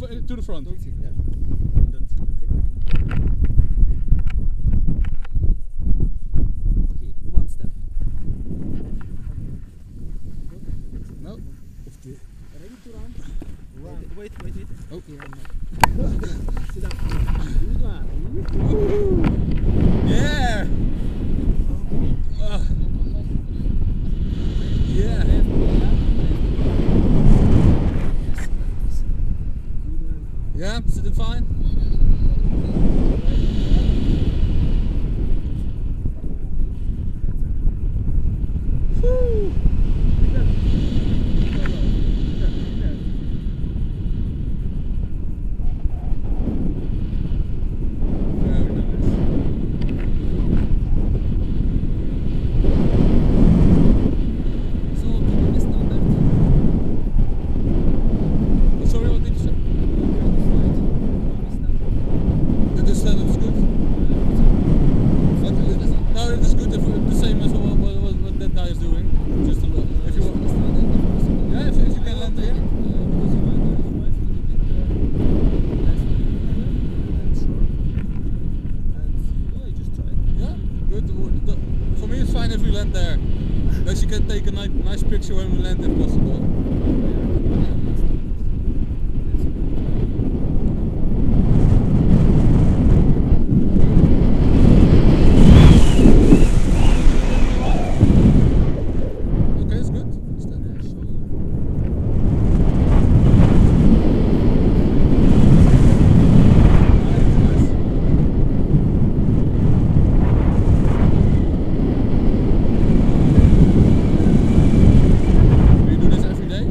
to the front. Don't sit, yeah. Don't sit, okay? Okay, one step. No. Ready to run? Wait. Oh, yeah, no. Sit down. Good one. Yeah! Yeah, sitting fine. Woo. If we land there, that you can take a nice picture when we land if possible. Okay, it's good. We do this every day.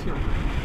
dirección.